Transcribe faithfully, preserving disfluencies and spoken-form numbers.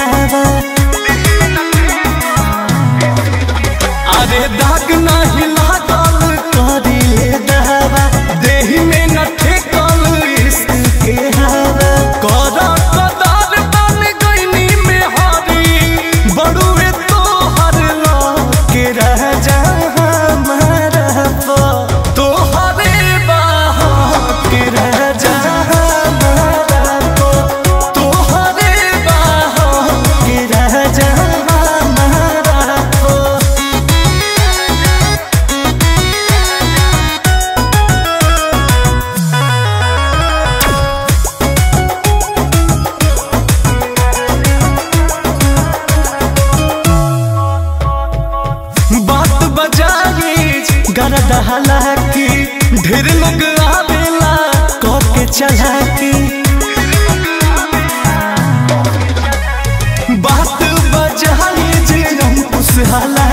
दिखावा। अरे दाग नहीं लागल करिए दवा, देह में न ठेकल इश्क के हवा। करा कदार बन गईनी में हरी, बड़ुए तो हर लौट के रह जा हमारा पा, तो हरे बाहर के रह जा हमारा पा, तो हरे बाहर के रह जा हमारा पा। बात बजावे गरदहला की, ढेर लोग आवेला कके चला की। बात बजावे जे हम खुशहाला